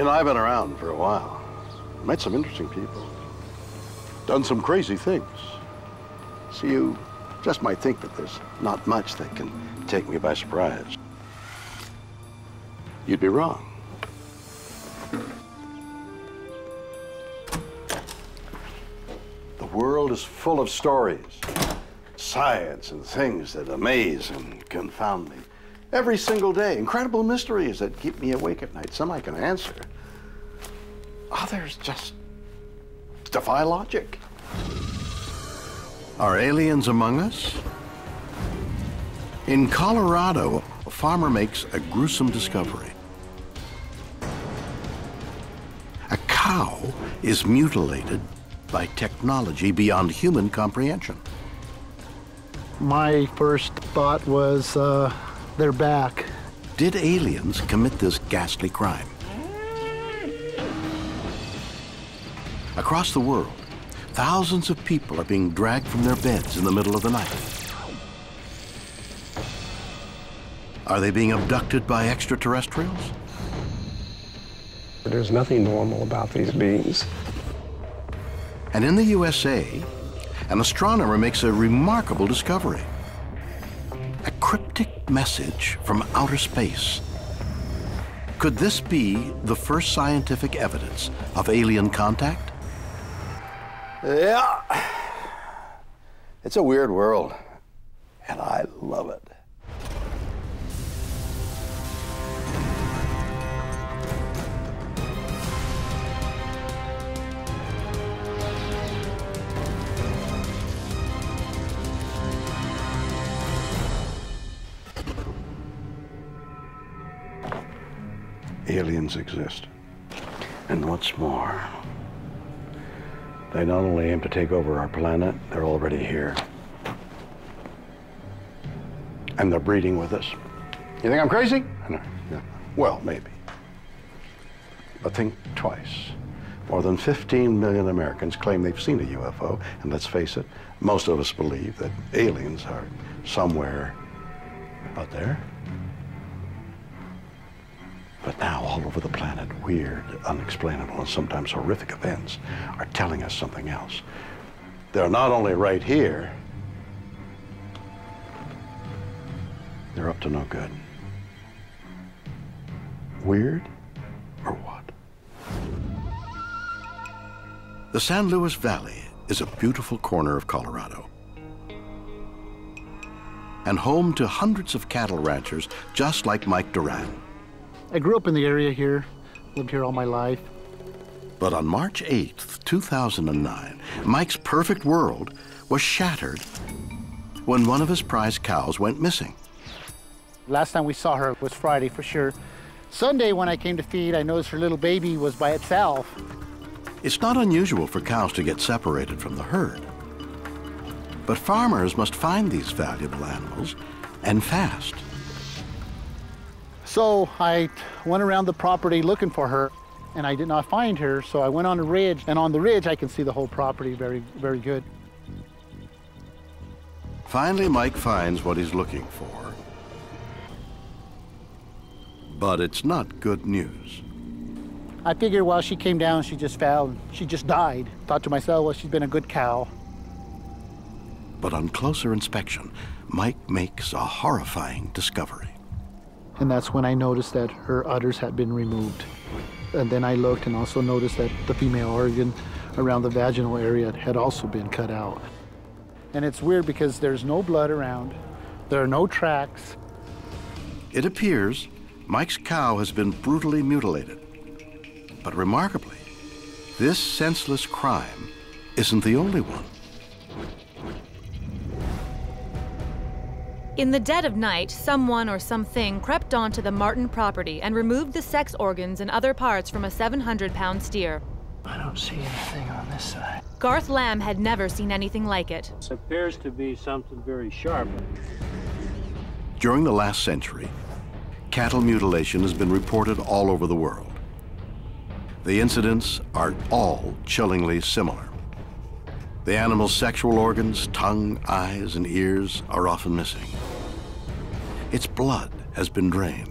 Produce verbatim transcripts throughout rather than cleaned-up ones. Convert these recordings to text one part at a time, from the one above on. You know, I've been around for a while. Met some interesting people. Done some crazy things. So you just might think that there's not much that can take me by surprise. You'd be wrong. The world is full of stories. Science and things that amaze and confound me. Every single day, incredible mysteries that keep me awake at night. Some I can answer. Others just defy logic. Are aliens among us? In Colorado, a farmer makes a gruesome discovery. A cow is mutilated by technology beyond human comprehension. My first thought was, uh, they're back. Did aliens commit this ghastly crime? Across the world, thousands of people are being dragged from their beds in the middle of the night. Are they being abducted by extraterrestrials? There's nothing normal about these beings. And in the U S A, an astronomer makes a remarkable discovery. A cryptic message from outer space. Could this be the first scientific evidence of alien contact? Yeah. It's a weird world, and I love it. Aliens exist. And what's more, they not only aim to take over our planet, they're already here. And they're breeding with us. You think I'm crazy? No. No. Well, maybe. But think twice. More than fifteen million Americans claim they've seen a U F O, and let's face it, most of us believe that aliens are somewhere out there. But now, all over the planet, weird, unexplainable, and sometimes horrific events are telling us something else. They're not only right here, they're up to no good. Weird or what? The San Luis Valley is a beautiful corner of Colorado and home to hundreds of cattle ranchers just like Mike Duran. I grew up in the area here, lived here all my life. But on March eighth, two thousand nine, Mike's perfect world was shattered when one of his prized cows went missing. Last time we saw her was Friday for sure. Sunday when I came to feed, I noticed her little baby was by itself. It's not unusual for cows to get separated from the herd. But farmers must find these valuable animals, and fast. So I went around the property looking for her, and I did not find her, so I went on a ridge, and on the ridge I can see the whole property very, very good. Finally, Mike finds what he's looking for. But it's not good news. I figured while she came down, she just fell, she just died. Thought to myself, well, she's been a good cow. But on closer inspection, Mike makes a horrifying discovery. And that's when I noticed that her udders had been removed. And then I looked and also noticed that the female organ around the vaginal area had also been cut out. And it's weird because there's no blood around, there are no tracks. It appears Mike's cow has been brutally mutilated. But remarkably, this senseless crime isn't the only one. In the dead of night, someone or something crept onto the Martin property and removed the sex organs and other parts from a seven hundred pound steer. I don't see anything on this side. Garth Lamb had never seen anything like it. It appears to be something very sharp. During the last century, cattle mutilation has been reported all over the world. The incidents are all chillingly similar. The animal's sexual organs, tongue, eyes, and ears are often missing. Its blood has been drained.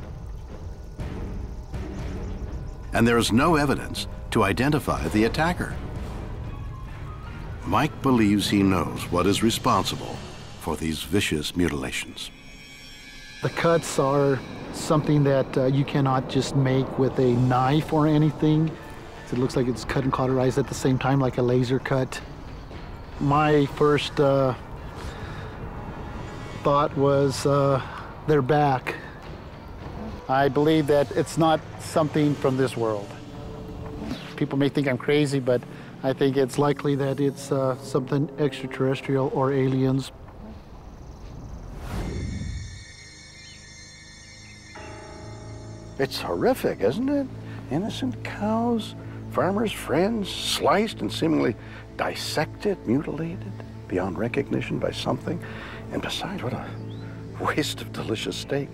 and there is no evidence to identify the attacker. Mike believes he knows what is responsible for these vicious mutilations. The cuts are something that uh, you cannot just make with a knife or anything. It looks like it's cut and cauterized at the same time, like a laser cut. My first uh, thought was uh, their back. I believe that it's not something from this world. People may think I'm crazy, but I think it's likely that it's uh, something extraterrestrial or aliens. It's horrific, isn't it? Innocent cows, farmers' friends, sliced and seemingly dissected, mutilated, beyond recognition by something. And besides, what a waste of delicious steak.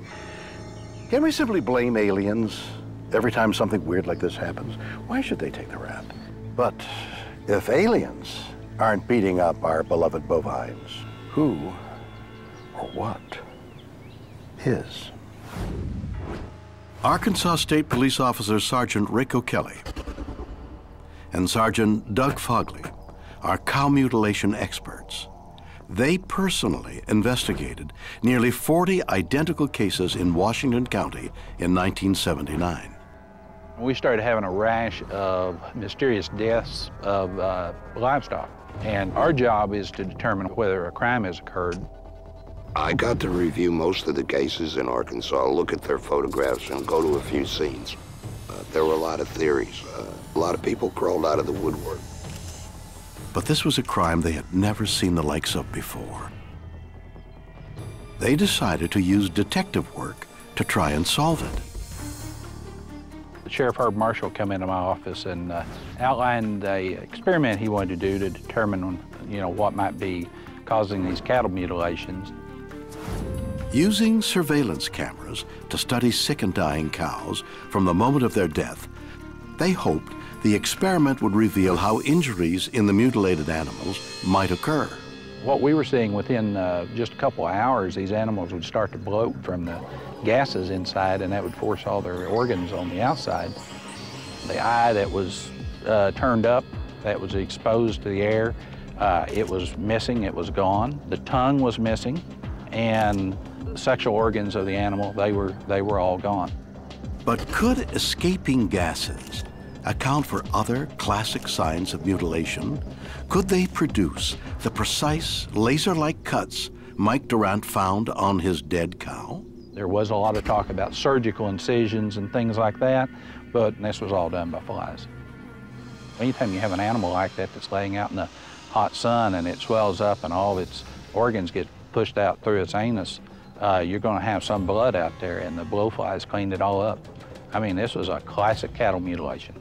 Can we simply blame aliens every time something weird like this happens? Why should they take the rap? But if aliens aren't beating up our beloved bovines, who or what is? Arkansas State Police Officer Sergeant Rick O'Kelly and Sergeant Doug Fogley are cow mutilation experts. They personally investigated nearly forty identical cases in Washington County in nineteen seventy-nine. We started having a rash of mysterious deaths of uh, livestock, and our job is to determine whether a crime has occurred. I got to review most of the cases in Arkansas, look at their photographs, and go to a few scenes. Uh, there were a lot of theories. Uh, a lot of people crawled out of the woodwork. But this was a crime they had never seen the likes of before. They decided to use detective work to try and solve it. Sheriff Herb Marshall came into my office and uh, outlined an experiment he wanted to do to determine, you know, what might be causing these cattle mutilations. Using surveillance cameras to study sick and dying cows from the moment of their death, they hoped the experiment would reveal how injuries in the mutilated animals might occur. What we were seeing within uh, just a couple of hours, these animals would start to bloat from the gases inside, and that would force all their organs on the outside. The eye that was uh, turned up, that was exposed to the air, uh, it was missing, it was gone. The tongue was missing, and sexual organs of the animal, they were, they were all gone. But could escaping gases account for other classic signs of mutilation? Could they produce the precise, laser-like cuts Mike Duran found on his dead cow? There was a lot of talk about surgical incisions and things like that, but this was all done by flies. Anytime you have an animal like that that's laying out in the hot sun and it swells up and all its organs get pushed out through its anus, Uh, you're going to have some blood out there, and the blowflies cleaned it all up. I mean, this was a classic cattle mutilation.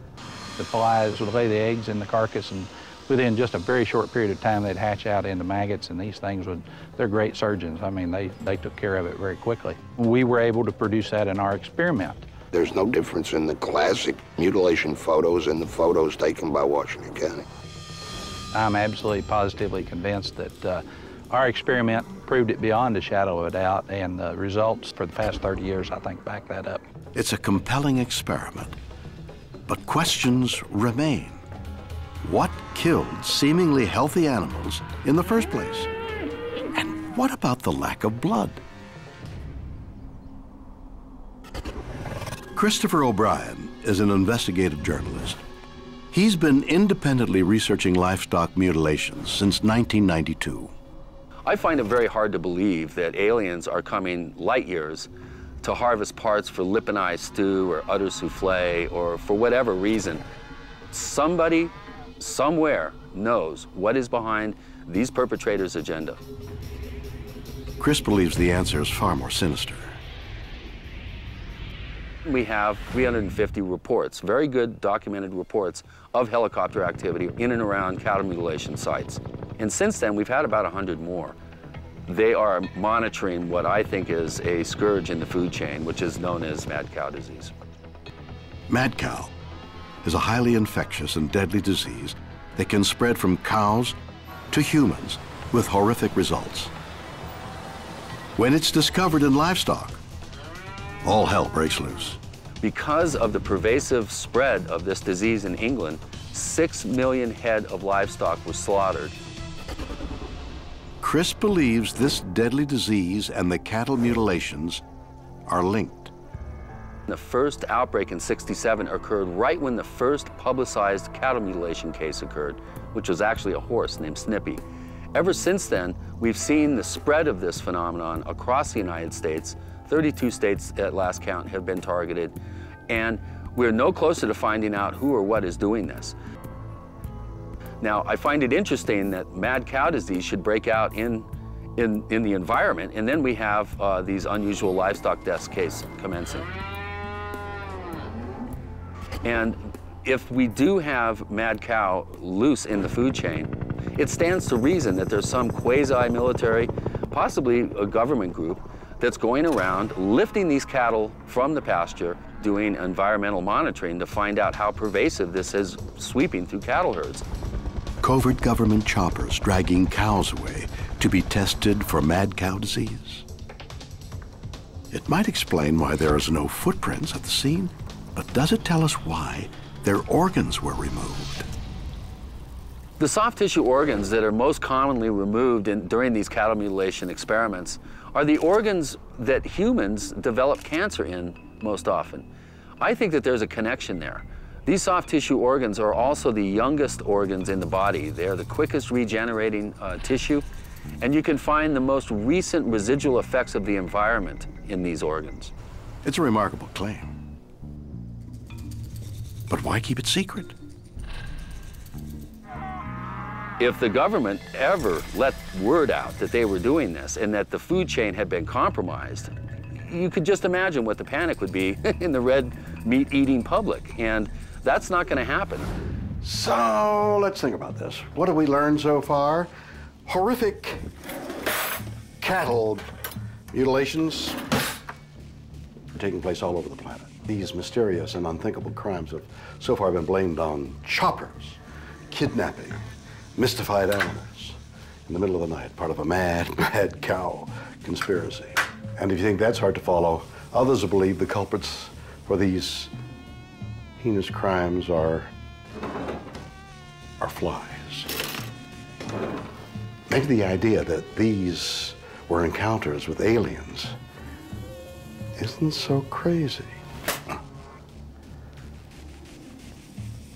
The flies would lay the eggs in the carcass, and within just a very short period of time, they'd hatch out into maggots, and these things would, they're great surgeons. I mean, they, they took care of it very quickly. We were able to produce that in our experiment. There's no difference in the classic mutilation photos and the photos taken by Washington County. I'm absolutely positively convinced that uh, our experiment proved it beyond a shadow of a doubt, and the results for the past thirty years, I think, back that up. It's a compelling experiment, but questions remain. What killed seemingly healthy animals in the first place? And what about the lack of blood? Christopher O'Brien is an investigative journalist. He's been independently researching livestock mutilations since nineteen ninety-two. I find it very hard to believe that aliens are coming light years to harvest parts for lipinized stew or udder souffle or for whatever reason. Somebody, somewhere, knows what is behind these perpetrators' agenda. Chris believes the answer is far more sinister. We have three hundred fifty reports, very good documented reports, of helicopter activity in and around cattle mutilation sites. And since then, we've had about one hundred more. They are monitoring what I think is a scourge in the food chain, which is known as mad cow disease. Mad cow is a highly infectious and deadly disease that can spread from cows to humans with horrific results. When it's discovered in livestock, all hell breaks loose. Because of the pervasive spread of this disease in England, six million head of livestock was slaughtered. Chris believes this deadly disease and the cattle mutilations are linked. The first outbreak in sixty-seven occurred right when the first publicized cattle mutilation case occurred, which was actually a horse named Snippy. Ever since then, we've seen the spread of this phenomenon across the United States. thirty-two states at last count have been targeted, and we're no closer to finding out who or what is doing this. Now, I find it interesting that mad cow disease should break out in, in, in the environment, and then we have uh, these unusual livestock deaths case commencing. And if we do have mad cow loose in the food chain, it stands to reason that there's some quasi-military, possibly a government group, that's going around lifting these cattle from the pasture, doing environmental monitoring to find out how pervasive this is sweeping through cattle herds. Covert government choppers dragging cows away to be tested for mad cow disease. It might explain why there is no footprints at the scene, but does it tell us why their organs were removed? The soft tissue organs that are most commonly removed in, during these cattle mutilation experiments are the organs that humans develop cancer in most often. I think that there's a connection there. These soft tissue organs are also the youngest organs in the body. They're the quickest regenerating uh, tissue, and you can find the most recent residual effects of the environment in these organs. It's a remarkable claim. But why keep it secret? If the government ever let word out that they were doing this and that the food chain had been compromised, you could just imagine what the panic would be in the red meat-eating public, and that's not going to happen. So let's think about this. What have we learned so far? Horrific cattle mutilations are taking place all over the planet. These mysterious and unthinkable crimes have so far been blamed on choppers, kidnapping, mystified animals in the middle of the night, part of a mad, mad cow conspiracy. And if you think that's hard to follow, others will believe the culprits for these heinous crimes are, are flies. Maybe the idea that these were encounters with aliens isn't so crazy.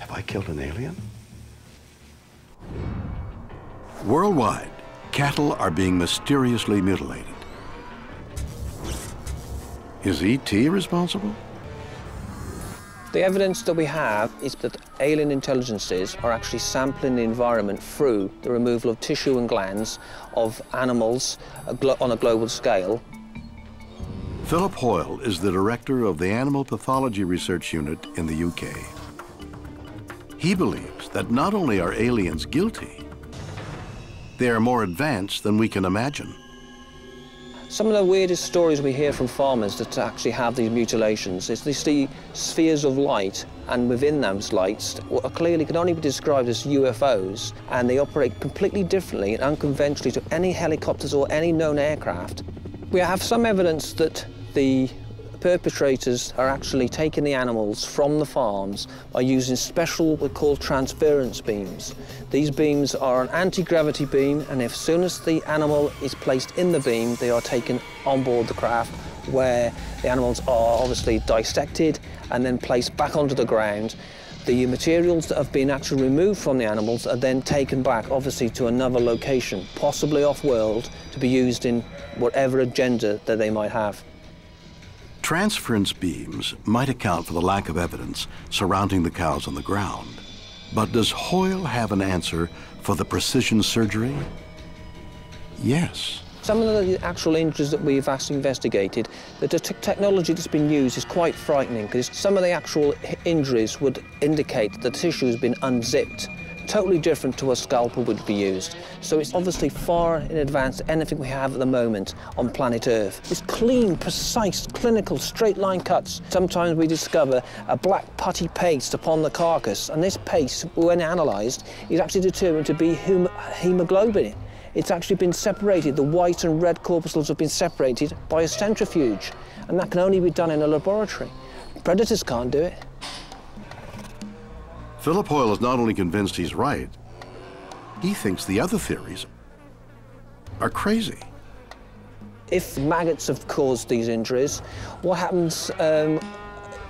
Have I killed an alien? Worldwide, cattle are being mysteriously mutilated. Is E T responsible? The evidence that we have is that alien intelligences are actually sampling the environment through the removal of tissue and glands of animals on a global scale. Philip Hoyle is the director of the Animal Pathology Research Unit in the U K. He believes that not only are aliens guilty, they are more advanced than we can imagine. Some of the weirdest stories we hear from farmers that actually have these mutilations is they see spheres of light, and within those lights what clearly can only be described as U F Os, and they operate completely differently and unconventionally to any helicopters or any known aircraft. We have some evidence that the perpetrators are actually taking the animals from the farms by using special what we call transference beams. These beams are an anti-gravity beam, and as soon as the animal is placed in the beam, they are taken on board the craft, where the animals are obviously dissected and then placed back onto the ground. The materials that have been actually removed from the animals are then taken back, obviously, to another location, possibly off-world, to be used in whatever agenda that they might have. Transference beams might account for the lack of evidence surrounding the cows on the ground, but does Hoyle have an answer for the precision surgery? Yes. Some of the actual injuries that we've actually investigated, the technology that's been used is quite frightening, because some of the actual injuries would indicate that the tissue has been unzipped, totally different to a scalpel would be used. So it's obviously far in advance of anything we have at the moment on planet Earth. It's clean, precise, clinical, straight-line cuts. Sometimes we discover a black putty paste upon the carcass, and this paste, when analysed, is actually determined to be haemoglobin. It's actually been separated. The white and red corpuscles have been separated by a centrifuge, and that can only be done in a laboratory. Predators can't do it. Philip Hoyle is not only convinced he's right, he thinks the other theories are crazy. If maggots have caused these injuries, what happens um,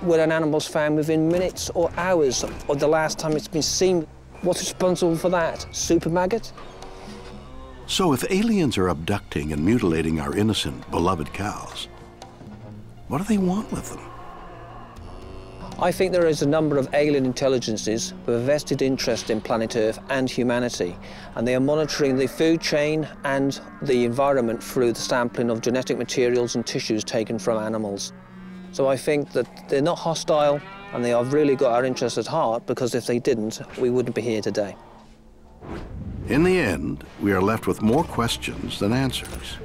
when an animal's found within minutes or hours or the last time it's been seen? What's responsible for that? Super maggot? So if aliens are abducting and mutilating our innocent, beloved cows, what do they want with them? I think there is a number of alien intelligences with a vested interest in planet Earth and humanity, and they are monitoring the food chain and the environment through the sampling of genetic materials and tissues taken from animals. So I think that they're not hostile, and they have really got our interests at heart, because if they didn't, we wouldn't be here today. In the end, we are left with more questions than answers.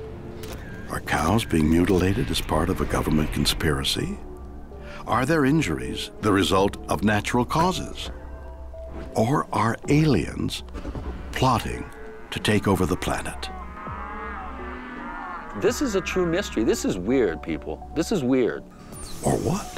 Are cows being mutilated as part of a government conspiracy? Are their injuries the result of natural causes? Or are aliens plotting to take over the planet? This is a true mystery. This is weird, people. This is weird. Or what?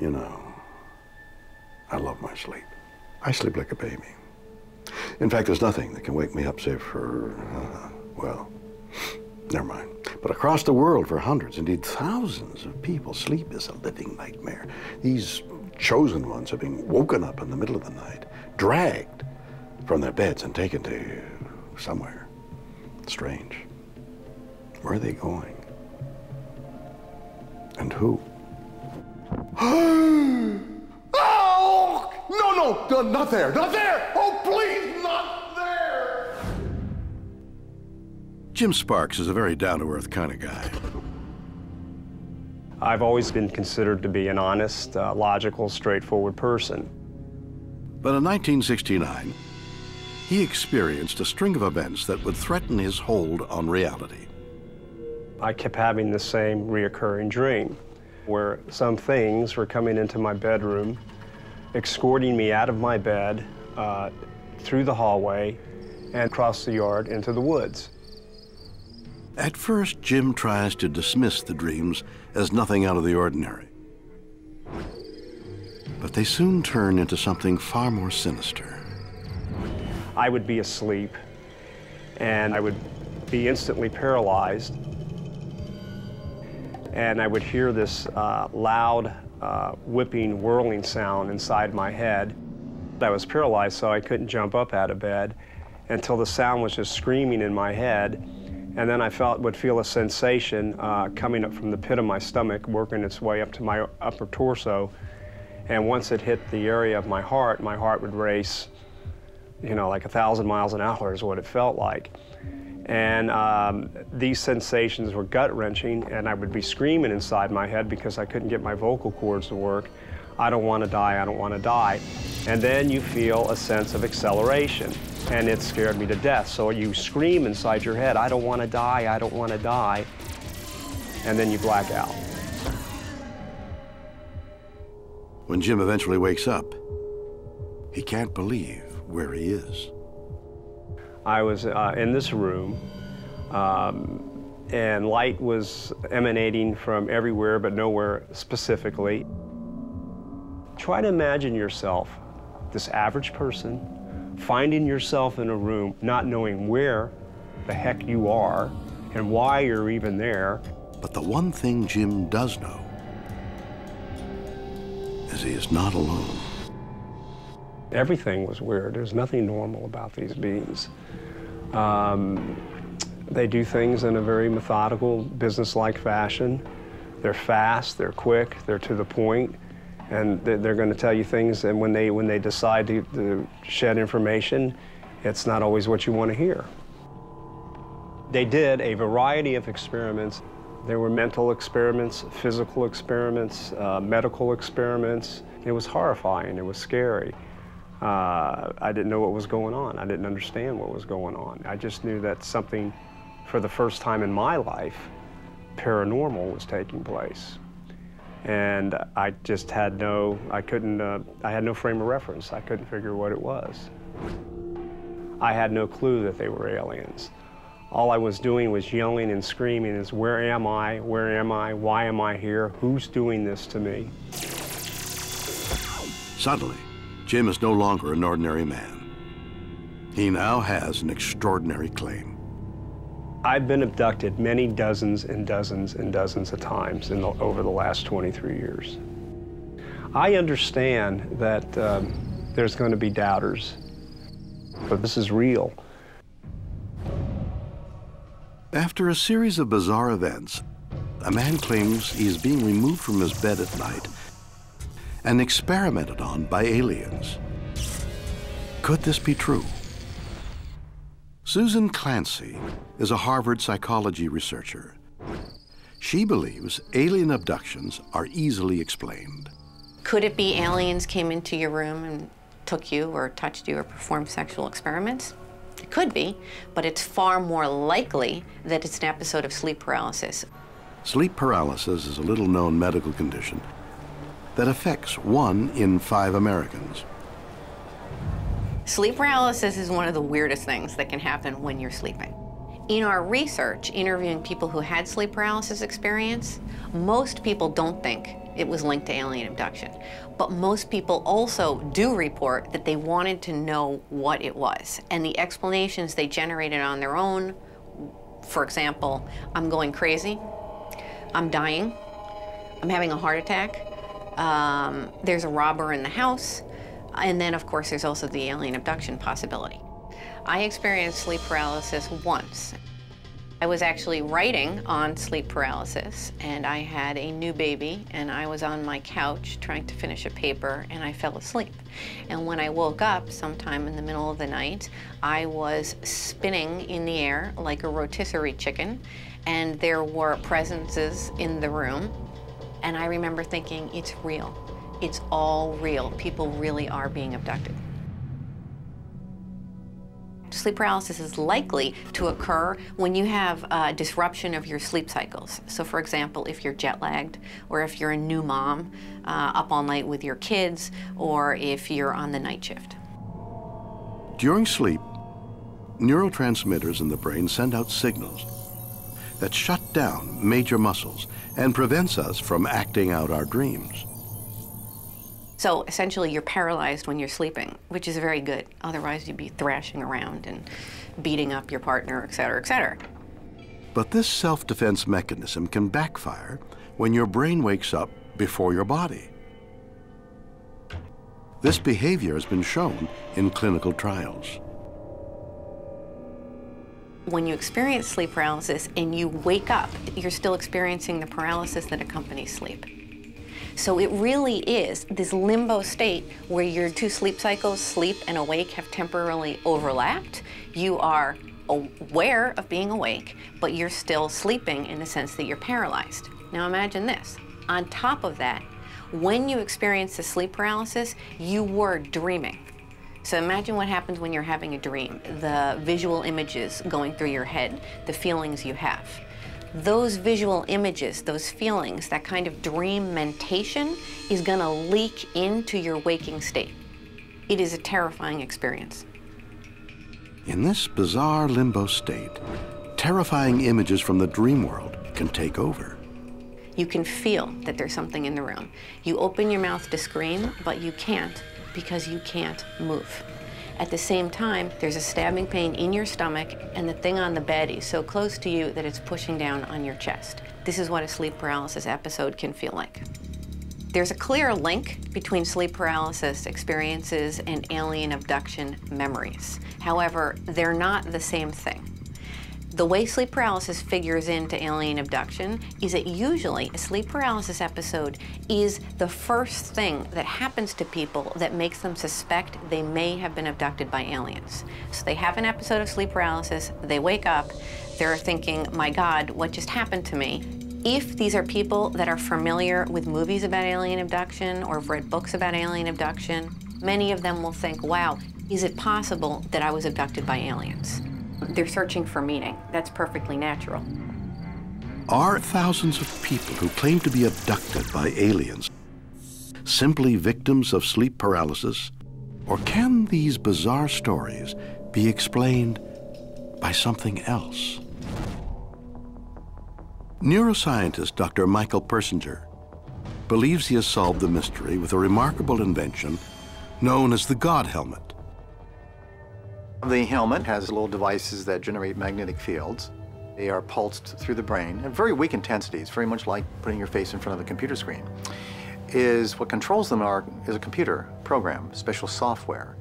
You know, I love my sleep. I sleep like a baby. In fact, there's nothing that can wake me up save for, uh, well, never mind. But across the world for hundreds, indeed thousands of people, sleep is a living nightmare. These chosen ones are being woken up in the middle of the night, dragged from their beds and taken to somewhere strange. Where are they going? And who? Oh! No, no, not there, not there! Oh, please, not there! Jim Sparks is a very down-to-earth kind of guy. I've always been considered to be an honest, uh, logical, straightforward person. But in nineteen sixty-nine, he experienced a string of events that would threaten his hold on reality. I kept having the same reoccurring dream, where some things were coming into my bedroom, escorting me out of my bed, uh, through the hallway, and across the yard into the woods. At first, Jim tries to dismiss the dreams as nothing out of the ordinary. But they soon turn into something far more sinister. I would be asleep, and I would be instantly paralyzed. And I would hear this uh, loud, uh, whipping, whirling sound inside my head. I was paralyzed, so I couldn't jump up out of bed until the sound was just screaming in my head. And then I felt would feel a sensation uh, coming up from the pit of my stomach, working its way up to my upper torso. And once it hit the area of my heart, my heart would race, you know, like a thousand miles an hour is what it felt like. And um, these sensations were gut-wrenching, and I would be screaming inside my head because I couldn't get my vocal cords to work. I don't want to die, I don't want to die. And then you feel a sense of acceleration, and it scared me to death. So you scream inside your head, I don't want to die, I don't want to die, and then you black out. When Jim eventually wakes up, he can't believe where he is. I was uh, in this room, um, and light was emanating from everywhere, but nowhere specifically. Try to imagine yourself, this average person, finding yourself in a room, not knowing where the heck you are and why you're even there. But the one thing Jim does know is he is not alone. Everything was weird. There's nothing normal about these beings. Um, they do things in a very methodical, business-like fashion. They're fast, they're quick, they're to the point, and they're, they're going to tell you things, and when they, when they decide to, to shed information, it's not always what you want to hear. They did a variety of experiments. There were mental experiments, physical experiments, uh, medical experiments. It was horrifying. It was scary. Uh, I didn't know what was going on. I didn't understand what was going on. I just knew that something, for the first time in my life, paranormal was taking place. And I just had no, I couldn't, uh, I had no frame of reference. I couldn't figure what it was. I had no clue that they were aliens. All I was doing was yelling and screaming is, where am I, where am I, why am I here, who's doing this to me? Suddenly, Jim is no longer an ordinary man. He now has an extraordinary claim. I've been abducted many dozens and dozens and dozens of times in the, over the last twenty-three years. I understand that um, there's going to be doubters, but this is real. After a series of bizarre events, a man claims he is being removed from his bed at night and experimented on by aliens. Could this be true? Susan Clancy is a Harvard psychology researcher. She believes alien abductions are easily explained. Could it be aliens came into your room and took you or touched you or performed sexual experiments? It could be, but it's far more likely that it's an episode of sleep paralysis. Sleep paralysis is a little-known medical condition that affects one in five Americans. Sleep paralysis is one of the weirdest things that can happen when you're sleeping. In our research, interviewing people who had sleep paralysis experience, most people don't think it was linked to alien abduction. But most people also do report that they wanted to know what it was. And the explanations they generated on their own, for example, I'm going crazy, I'm dying, I'm having a heart attack, um, there's a robber in the house, and then, of course, there's also the alien abduction possibility. I experienced sleep paralysis once. I was actually writing on sleep paralysis, and I had a new baby, and I was on my couch trying to finish a paper, and I fell asleep. And when I woke up sometime in the middle of the night, I was spinning in the air like a rotisserie chicken, and there were presences in the room, and I remember thinking, it's real. It's all real. People really are being abducted. Sleep paralysis is likely to occur when you have uh, disruption of your sleep cycles. So, for example, if you're jet lagged, or if you're a new mom uh, up all night with your kids, or if you're on the night shift. During sleep, neurotransmitters in the brain send out signals that shut down major muscles and prevents us from acting out our dreams. So essentially, you're paralyzed when you're sleeping, which is very good. Otherwise, you'd be thrashing around and beating up your partner, et cetera, et cetera. But this self-defense mechanism can backfire when your brain wakes up before your body. This behavior has been shown in clinical trials. When you experience sleep paralysis and you wake up, you're still experiencing the paralysis that accompanies sleep. So it really is this limbo state where your two sleep cycles, sleep and awake, have temporarily overlapped. You are aware of being awake, but you're still sleeping in the sense that you're paralyzed. Now imagine this. On top of that, when you experience the sleep paralysis, you were dreaming. So imagine what happens when you're having a dream, the visual images going through your head, the feelings you have. Those visual images, those feelings, that kind of dream mentation is going to leak into your waking state. It is a terrifying experience. In this bizarre limbo state, terrifying images from the dream world can take over. You can feel that there's something in the room. You open your mouth to scream, but you can't because you can't move. At the same time, there's a stabbing pain in your stomach, and the thing on the bed is so close to you that it's pushing down on your chest. This is what a sleep paralysis episode can feel like. There's a clear link between sleep paralysis experiences and alien abduction memories. However, they're not the same thing. The way sleep paralysis figures into alien abduction is that usually a sleep paralysis episode is the first thing that happens to people that makes them suspect they may have been abducted by aliens. So they have an episode of sleep paralysis, they wake up, they're thinking, my God, what just happened to me? If these are people that are familiar with movies about alien abduction or have read books about alien abduction, many of them will think, wow, is it possible that I was abducted by aliens? They're searching for meaning. That's perfectly natural. Are thousands of people who claim to be abducted by aliens simply victims of sleep paralysis? Or can these bizarre stories be explained by something else? Neuroscientist Doctor Michael Persinger believes he has solved the mystery with a remarkable invention known as the God helmet. The helmet has little devices that generate magnetic fields. They are pulsed through the brain at very weak intensities, very much like putting your face in front of a computer screen. Is what controls them are, is a computer program, special software,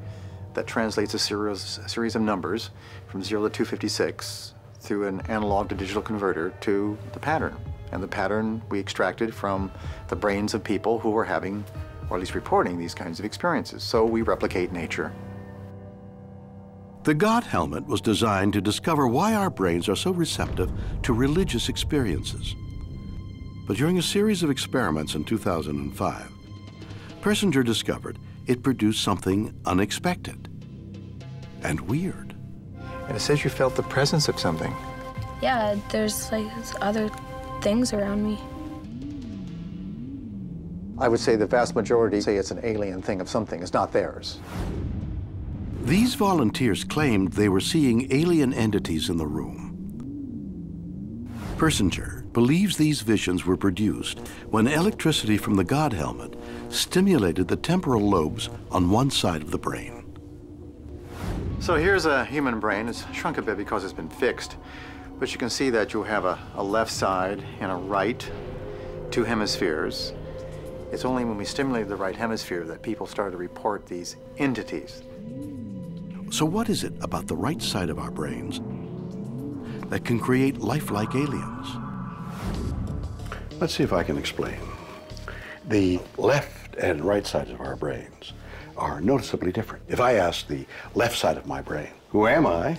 that translates a series, a series of numbers from zero to two fifty-six through an analog to digital converter to the pattern. And the pattern we extracted from the brains of people who were having, or at least reporting, these kinds of experiences. So we replicate nature. The God helmet was designed to discover why our brains are so receptive to religious experiences. But during a series of experiments in two thousand five, Persinger discovered it produced something unexpected and weird. And it says you felt the presence of something. Yeah, there's like other things around me. I would say the vast majority say it's an alien thing of something. It's not theirs. These volunteers claimed they were seeing alien entities in the room. Persinger believes these visions were produced when electricity from the God helmet stimulated the temporal lobes on one side of the brain. So here's a human brain. It's shrunk a bit because it's been fixed. But you can see that you have a, a left side and a right, two hemispheres. It's only when we stimulated the right hemisphere that people started to report these entities. So what is it about the right side of our brains that can create lifelike aliens? Let's see if I can explain. The left and right sides of our brains are noticeably different. If I asked the left side of my brain, who am I?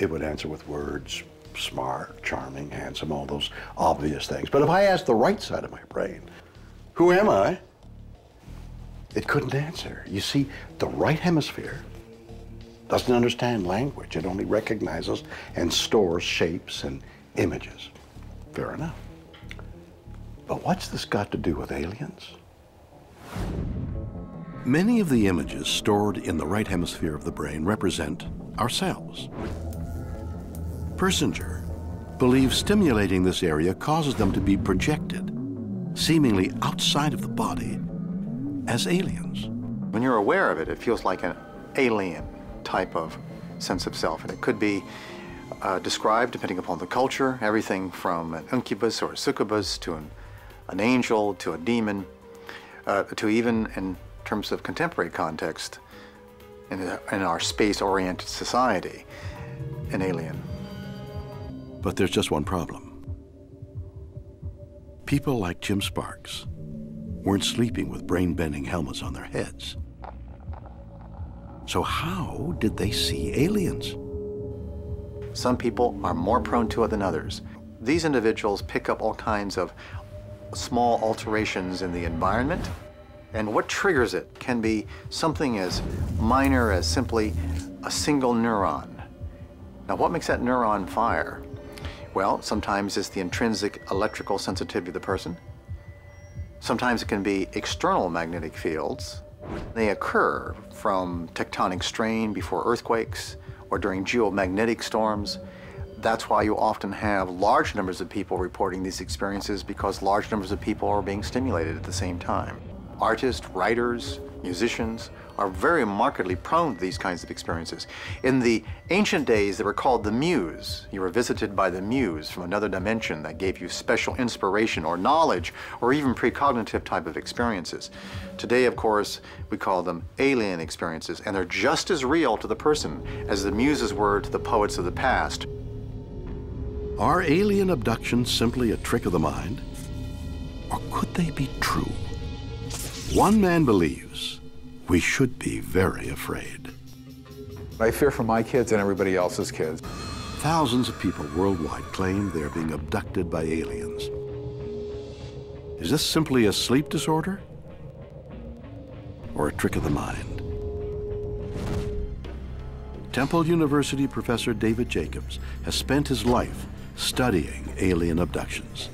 It would answer with words, smart, charming, handsome, all those obvious things. But if I asked the right side of my brain, who am I? It couldn't answer. You see, the right hemisphere doesn't understand language. It only recognizes and stores shapes and images. Fair enough. But what's this got to do with aliens? Many of the images stored in the right hemisphere of the brain represent ourselves. Persinger believes stimulating this area causes them to be projected, seemingly outside of the body, as aliens. When you're aware of it, it feels like an alien type of sense of self. And it could be uh, described, depending upon the culture, everything from an incubus or a succubus to an, an angel, to a demon, uh, to even, in terms of contemporary context, in, in our space-oriented society, an alien. But there's just one problem. People like Jim Sparks weren't sleeping with brain-bending helmets on their heads. So how did they see aliens? Some people are more prone to it than others. These individuals pick up all kinds of small alterations in the environment, and what triggers it can be something as minor as simply a single neuron. Now, what makes that neuron fire? Well, sometimes it's the intrinsic electrical sensitivity of the person. Sometimes it can be external magnetic fields. They occur from tectonic strain before earthquakes or during geomagnetic storms. That's why you often have large numbers of people reporting these experiences, because large numbers of people are being stimulated at the same time. Artists, writers, musicians are very markedly prone to these kinds of experiences. In the ancient days, they were called the muse. You were visited by the muse from another dimension that gave you special inspiration or knowledge or even precognitive type of experiences. Today, of course, we call them alien experiences, and they're just as real to the person as the muses were to the poets of the past. Are alien abductions simply a trick of the mind? Or could they be true? One man believes we should be very afraid. I fear for my kids and everybody else's kids. Thousands of people worldwide claim they're being abducted by aliens. Is this simply a sleep disorder or a trick of the mind? Temple University professor David Jacobs has spent his life studying alien abductions.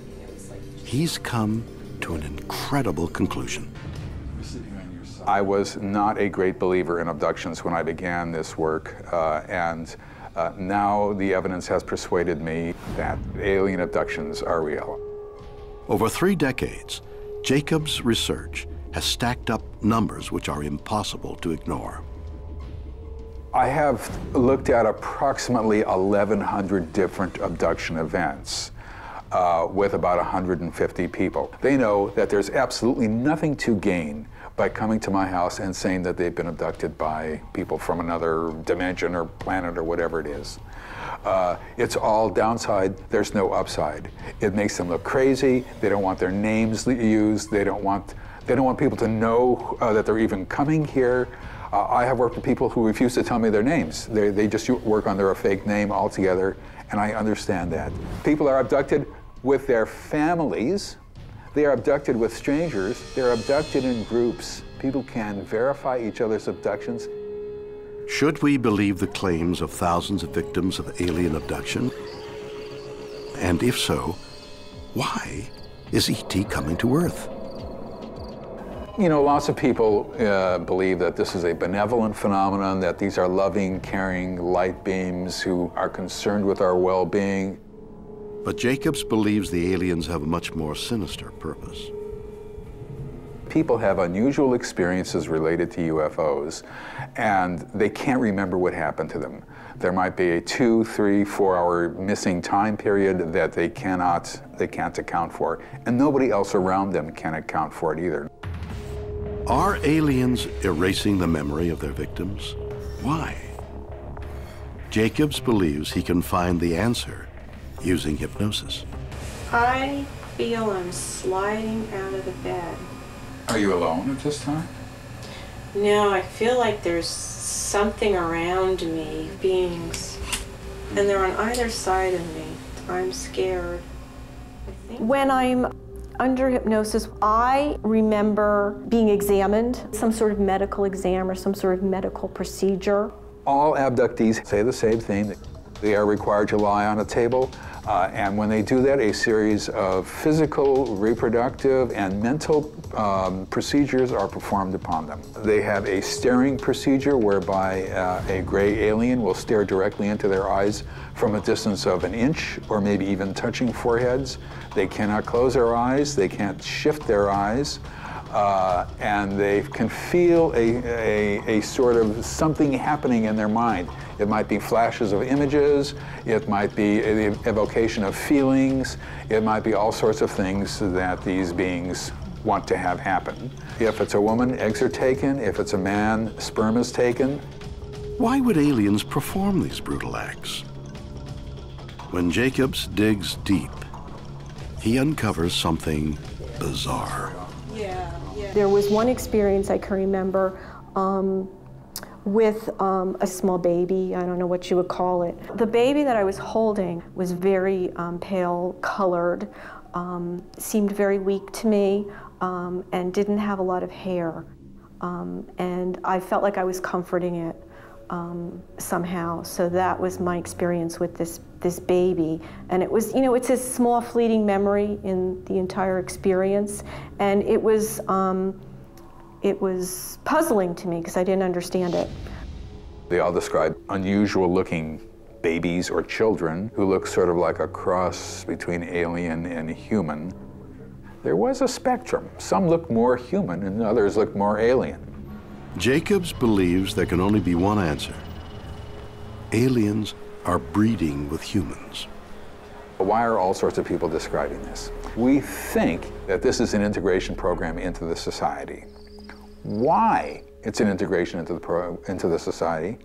He's come to an incredible conclusion. I was not a great believer in abductions when I began this work, uh, and uh, now the evidence has persuaded me that alien abductions are real. Over three decades, Jacobs' research has stacked up numbers which are impossible to ignore. I have looked at approximately eleven hundred different abduction events uh, with about one hundred fifty people. They know that there's absolutely nothing to gain by coming to my house and saying that they've been abducted by people from another dimension or planet or whatever it is. Uh, it's all downside, there's no upside. It makes them look crazy, they don't want their names used, they don't want, they don't want people to know uh, that they're even coming here. Uh, I have worked with people who refuse to tell me their names. They, they just work under a fake name altogether, and I understand that. People are abducted with their families. They are abducted with strangers. They're abducted in groups. People can verify each other's abductions. Should we believe the claims of thousands of victims of alien abduction? And if so, why is E T coming to Earth? You know, lots of people uh, believe that this is a benevolent phenomenon, that these are loving, caring light beams who are concerned with our well-being. But Jacobs believes the aliens have a much more sinister purpose. People have unusual experiences related to U F Os, and they can't remember what happened to them. There might be a two, three, four-hour missing time period that they cannot, they can't account for, and nobody else around them can account for it either. Are aliens erasing the memory of their victims? Why? Jacobs believes he can find the answer using hypnosis. I feel I'm sliding out of the bed. Are you alone at this time? No, I feel like there's something around me, beings, and they're on either side of me. I'm scared. I think when I'm under hypnosis, I remember being examined, some sort of medical exam or some sort of medical procedure. All abductees say the same thing. They are required to lie on a table, uh, and when they do that, a series of physical, reproductive, and mental um, procedures are performed upon them. They have a staring procedure whereby uh, a gray alien will stare directly into their eyes from a distance of an inch, or maybe even touching foreheads. They cannot close their eyes, they can't shift their eyes, uh, and they can feel a, a, a sort of something happening in their mind. It might be flashes of images, it might be the evocation of feelings, it might be all sorts of things that these beings want to have happen. If it's a woman, eggs are taken. If it's a man, sperm is taken. Why would aliens perform these brutal acts? When Jacobs digs deep, he uncovers something bizarre. Yeah, yeah. There was one experience I can remember um, with um, a small baby. I don't know what you would call it. The baby that I was holding was very um, pale colored, um, seemed very weak to me, um, and didn't have a lot of hair. Um, and I felt like I was comforting it um, somehow. So that was my experience with this, this baby. And it was, you know, it's a small fleeting memory in the entire experience. And it was, um, It was puzzling to me because I didn't understand it. They all describe unusual-looking babies or children who look sort of like a cross between alien and human. There was a spectrum. Some looked more human and others looked more alien. Jacobs believes there can only be one answer. Aliens are breeding with humans. Why are all sorts of people describing this? We think that this is an integration program into the society. Why it's an integration into the, pro into the society,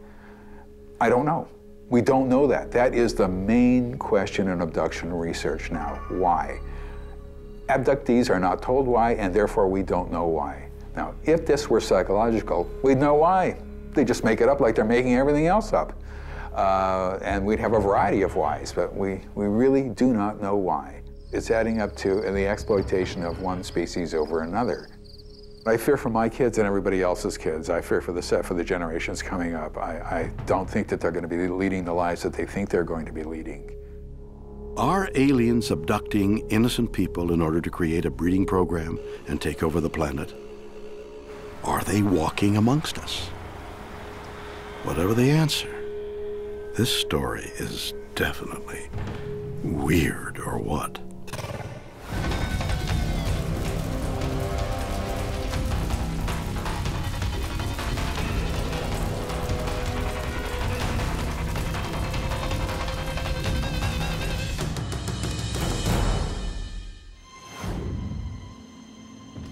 I don't know. We don't know that. That is the main question in abduction research now. Why? Abductees are not told why, and therefore we don't know why. Now, if this were psychological, we'd know why. They just make it up like they're making everything else up. Uh, and we'd have a variety of whys, but we, we really do not know why. It's adding up to the exploitation of one species over another. I fear for my kids and everybody else's kids. I fear for the set for the generations coming up. I, I don't think that they're going to be leading the lives that they think they're going to be leading. Are aliens abducting innocent people in order to create a breeding program and take over the planet? Are they walking amongst us? Whatever the answer, this story is definitely weird or what.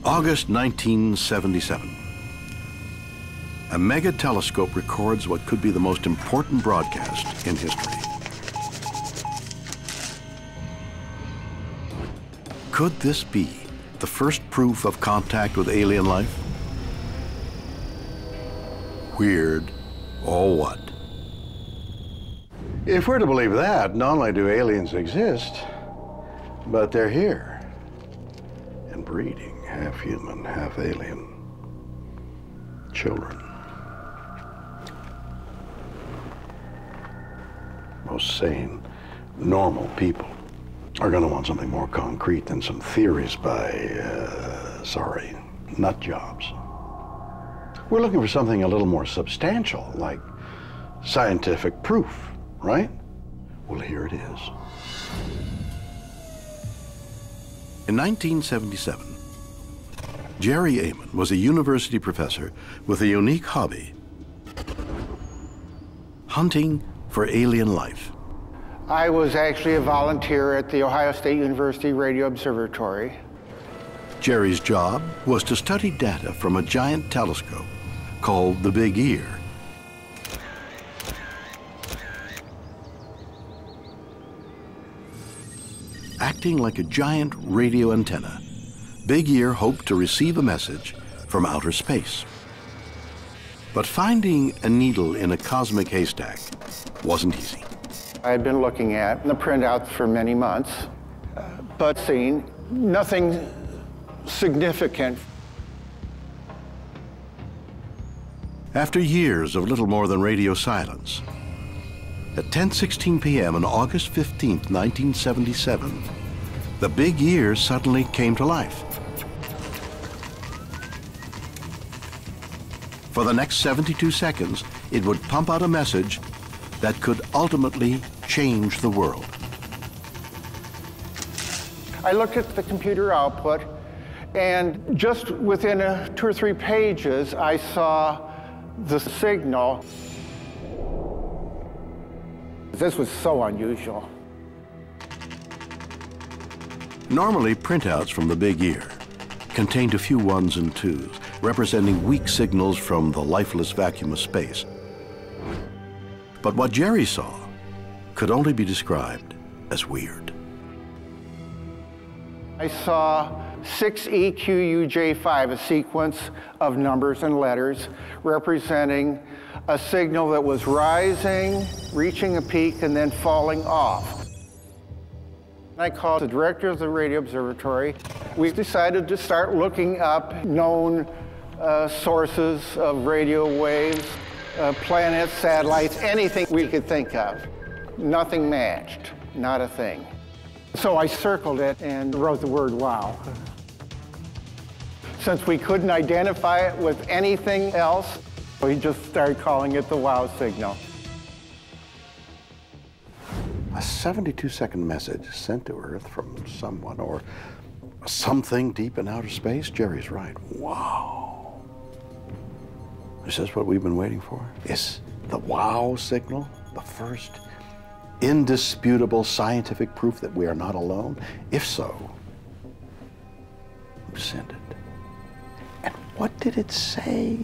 August nineteen seventy-seven. A mega telescope records what could be the most important broadcast in history. Could this be the first proof of contact with alien life? Weird or what? If we're to believe that, not only do aliens exist, but they're here and breeding half human, half alien children. Most sane, normal people are going to want something more concrete than some theories by, uh, sorry, nut jobs. We're looking for something a little more substantial, like scientific proof, right? Well, here it is. In nineteen seventy-seven, Jerry Amon was a university professor with a unique hobby, hunting for alien life. I was actually a volunteer at the Ohio State University Radio Observatory. Jerry's job was to study data from a giant telescope called the Big Ear. Acting like a giant radio antenna, Big Ear hoped to receive a message from outer space. But finding a needle in a cosmic haystack wasn't easy. I had been looking at the printouts for many months, but seeing nothing significant. After years of little more than radio silence, at ten sixteen p m on August fifteenth, nineteen seventy-seven, the Big Ear suddenly came to life. For the next seventy-two seconds, it would pump out a message that could ultimately change the world. I looked at the computer output, and just within a, two or three pages, I saw the signal. This was so unusual. Normally, printouts from the Big Ear contained a few ones and twos, representing weak signals from the lifeless vacuum of space. But what Jerry saw could only be described as weird. I saw six E Q U J five, a sequence of numbers and letters representing a signal that was rising, reaching a peak, and then falling off. I called the director of the radio observatory. We decided to start looking up known uh, sources of radio waves. Uh, planets, satellites, anything we could think of. Nothing matched, not a thing. So I circled it and wrote the word wow. Since we couldn't identify it with anything else, we just started calling it the wow signal. A seventy-two second message sent to Earth from someone or something deep in outer space? Jerry's right. Wow. Is this what we've been waiting for? Is the wow signal the first indisputable scientific proof that we are not alone? If so, who sent it? And what did it say?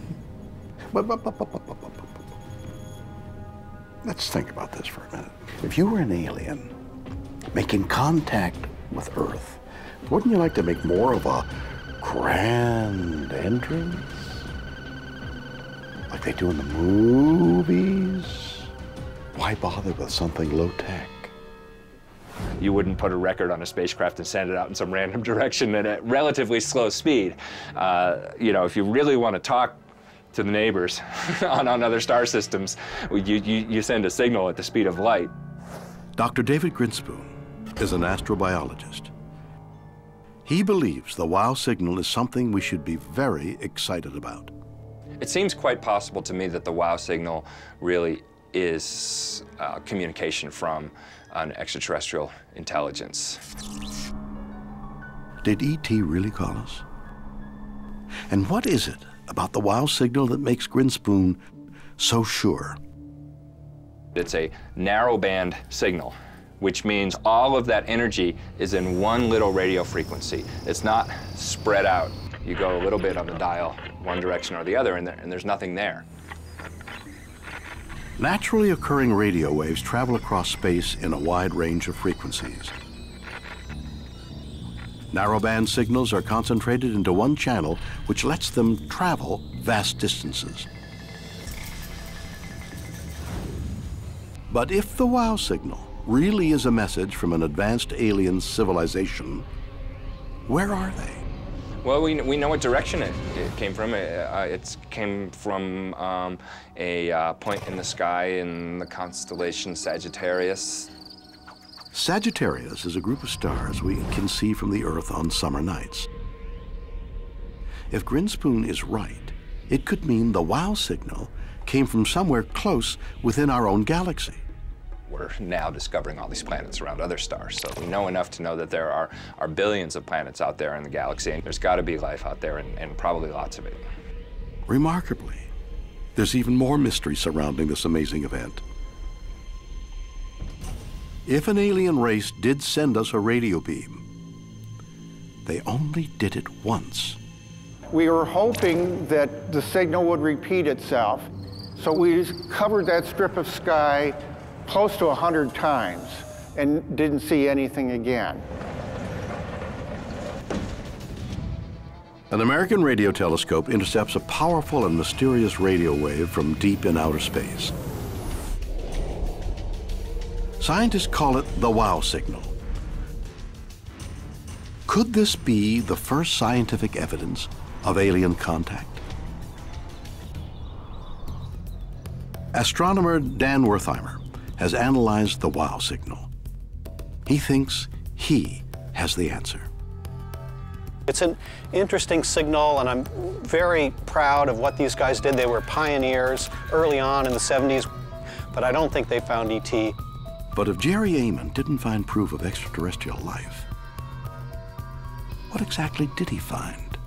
Let's think about this for a minute. If you were an alien making contact with Earth, wouldn't you like to make more of a grand entrance? Like they do in the movies. Why bother with something low-tech? You wouldn't put a record on a spacecraft and send it out in some random direction at a relatively slow speed. Uh, you know, if you really want to talk to the neighbors on, on other star systems, you, you, you send a signal at the speed of light. Doctor David Grinspoon is an astrobiologist. He believes the wow signal is something we should be very excited about. It seems quite possible to me that the wow signal really is uh, communication from an extraterrestrial intelligence. Did E T really call us? And what is it about the wow signal that makes Grinspoon so sure? It's a narrowband signal, which means all of that energy is in one little radio frequency. It's not spread out. You go a little bit on the dial one direction or the other, and, there, and there's nothing there. Naturally occurring radio waves travel across space in a wide range of frequencies. Narrowband signals are concentrated into one channel, which lets them travel vast distances. But if the wow signal really is a message from an advanced alien civilization, where are they? Well, we, we know what direction it, it came from. It uh, it's came from um, a uh, point in the sky in the constellation Sagittarius. Sagittarius is a group of stars we can see from the Earth on summer nights. If Grinspoon is right, it could mean the wow signal came from somewhere close within our own galaxy. We're now discovering all these planets around other stars, so we know enough to know that there are, are billions of planets out there in the galaxy, and there's got to be life out there, and, and probably lots of it. Remarkably, there's even more mystery surrounding this amazing event. If an alien race did send us a radio beam, they only did it once. We were hoping that the signal would repeat itself, so we covered that strip of sky close to a hundred times and didn't see anything again. An American radio telescope intercepts a powerful and mysterious radio wave from deep in outer space. Scientists call it the wow signal. Could this be the first scientific evidence of alien contact? Astronomer Dan Wertheimer has analyzed the wow signal. He thinks he has the answer. It's an interesting signal, and I'm very proud of what these guys did. They were pioneers early on in the seventies, but I don't think they found E T. But if Jerry Amon didn't find proof of extraterrestrial life, what exactly did he find?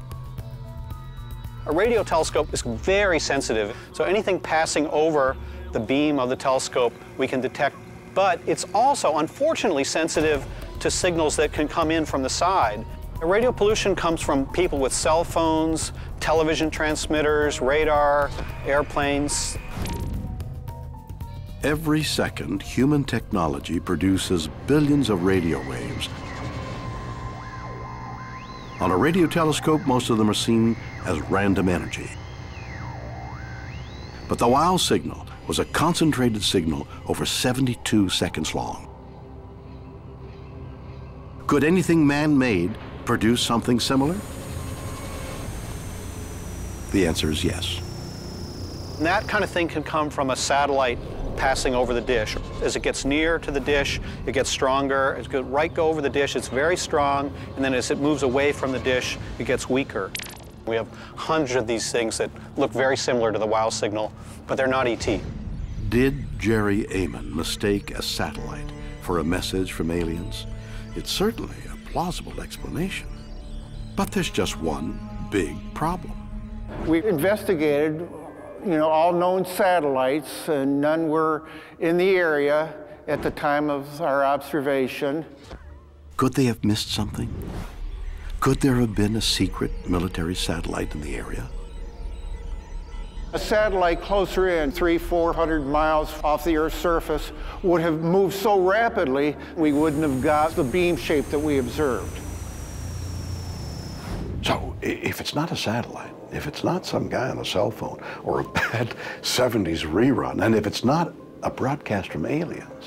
A radio telescope is very sensitive, so anything passing over the beam of the telescope we can detect, but it's also unfortunately sensitive to signals that can come in from the side. The radio pollution comes from people with cell phones, television transmitters, radar, airplanes. Every second, human technology produces billions of radio waves. On a radio telescope, most of them are seen as random energy. But the wow signal was a concentrated signal over seventy-two seconds long. Could anything man-made produce something similar? The answer is yes. And that kind of thing can come from a satellite passing over the dish. As it gets near to the dish, it gets stronger. As it goes right over the dish, it's very strong, and then as it moves away from the dish, it gets weaker. We have hundreds of these things that look very similar to the wow signal, but they're not E T. Did Jerry Amon mistake a satellite for a message from aliens? It's certainly a plausible explanation, but there's just one big problem. We investigated, you know, all known satellites, and none were in the area at the time of our observation. Could they have missed something? Could there have been a secret military satellite in the area? A satellite closer in, three, four hundred miles off the Earth's surface, would have moved so rapidly we wouldn't have got the beam shape that we observed. So, if it's not a satellite, if it's not some guy on a cell phone or a bad seventies rerun, and if it's not a broadcast from aliens,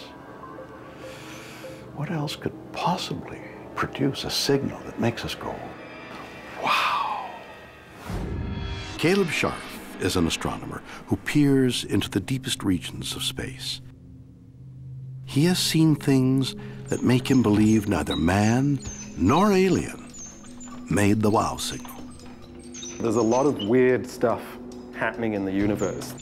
what else could possibly produce a signal that makes us go, wow? Caleb Sharf is an astronomer who peers into the deepest regions of space. he has seen things that make him believe neither man nor alien made the wow signal. There's a lot of weird stuff happening in the universe.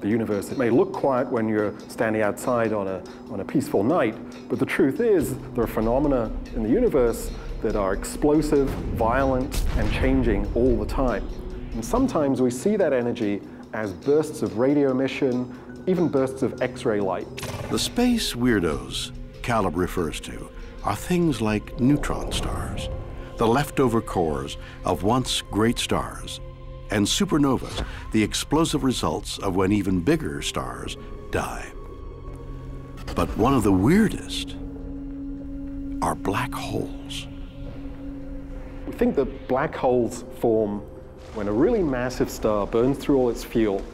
The universe, it may look quiet when you're standing outside on a, on a peaceful night, but the truth is there are phenomena in the universe that are explosive, violent, and changing all the time. And sometimes we see that energy as bursts of radio emission, even bursts of X-ray light. The space weirdos Caleb refers to are things like neutron stars, the leftover cores of once great stars, and supernovas, the explosive results of when even bigger stars die. But one of the weirdest are black holes. We think that black holes form when a really massive star burns through all its fuel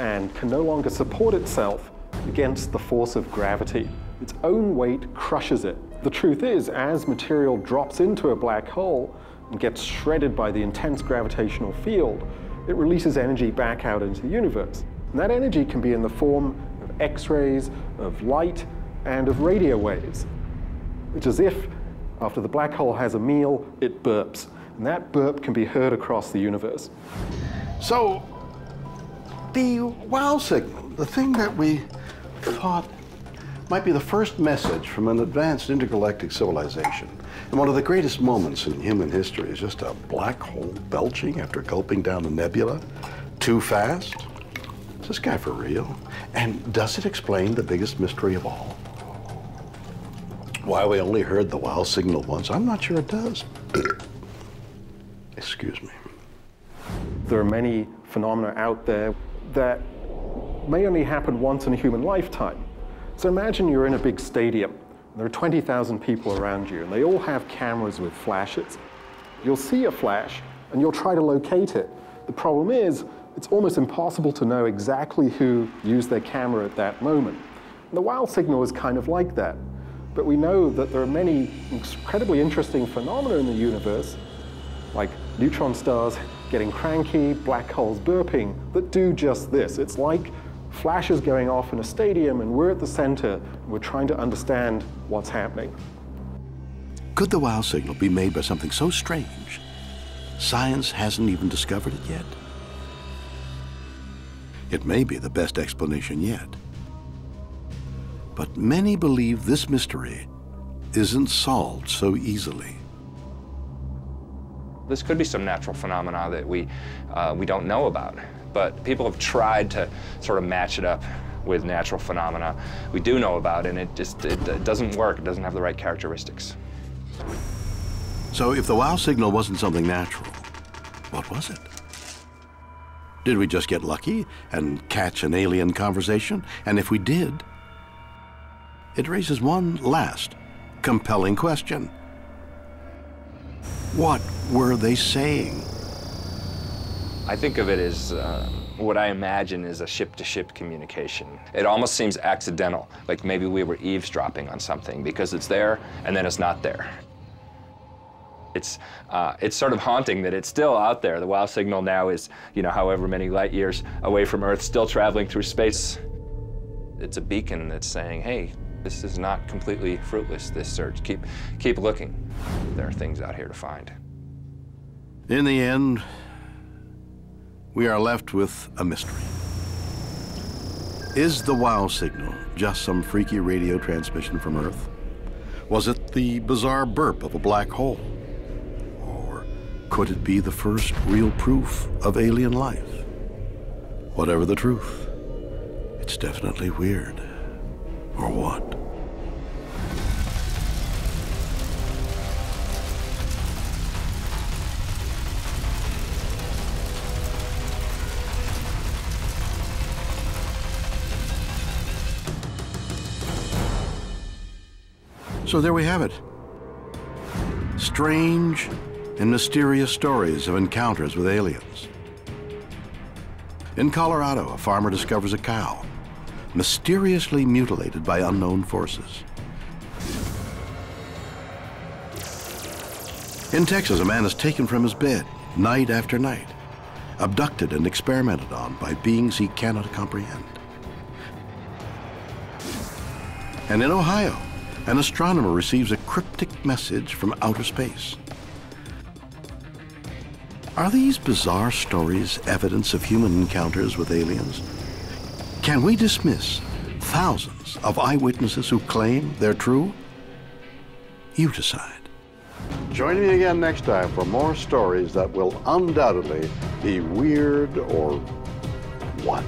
and can no longer support itself against the force of gravity. Its own weight crushes it. The truth is, as material drops into a black hole and gets shredded by the intense gravitational field, it releases energy back out into the universe. And that energy can be in the form of X-rays, of light, and of radio waves. It's as if, after the black hole has a meal, it burps. And that burp can be heard across the universe. So, the wow signal, the thing that we thought might be the first message from an advanced intergalactic civilization, and one of the greatest moments in human history, is just a black hole belching after gulping down a nebula too fast. Is this guy for real? And does it explain the biggest mystery of all? Why we only heard the wow signal once? I'm not sure it does. Excuse me. There are many phenomena out there that may only happen once in a human lifetime. So imagine you're in a big stadium. And there are twenty thousand people around you, and they all have cameras with flashes. You'll see a flash, and you'll try to locate it. The problem is, it's almost impossible to know exactly who used their camera at that moment. And the wow signal is kind of like that. But we know that there are many incredibly interesting phenomena in the universe, like neutron stars getting cranky, black holes burping, that do just this. It's like flashes going off in a stadium, and we're at the center, and we're trying to understand what's happening. Could the wow signal be made by something so strange, science hasn't even discovered it yet? It may be the best explanation yet. But many believe this mystery isn't solved so easily. This could be some natural phenomena that we, uh, we don't know about, but people have tried to sort of match it up with natural phenomena we do know about, and it just it, it doesn't work. It doesn't have the right characteristics. So if the wow signal wasn't something natural, what was it? Did we just get lucky and catch an alien conversation? And if we did, it raises one last compelling question. What were they saying? I think of it as uh, what I imagine is a ship-to-ship communication. It almost seems accidental, like maybe we were eavesdropping on something because it's there and then it's not there. It's, uh, it's sort of haunting that it's still out there. The wow signal now is, you know, however many light years away from Earth, still traveling through space. It's a beacon that's saying, hey, this is not completely fruitless, this search. Keep, keep looking. There are things out here to find. In the end, we are left with a mystery. Is the wow signal just some freaky radio transmission from Earth? Was it the bizarre burp of a black hole? Or could it be the first real proof of alien life? Whatever the truth, it's definitely weird. Or what? So there we have it. Strange and mysterious stories of encounters with aliens. In Colorado, a farmer discovers a cow mysteriously mutilated by unknown forces. In Texas, a man is taken from his bed night after night, abducted and experimented on by beings he cannot comprehend. And in Ohio, an astronomer receives a cryptic message from outer space. Are these bizarre stories evidence of human encounters with aliens? Can we dismiss thousands of eyewitnesses who claim they're true? You decide. Join me again next time for more stories that will undoubtedly be weird or what?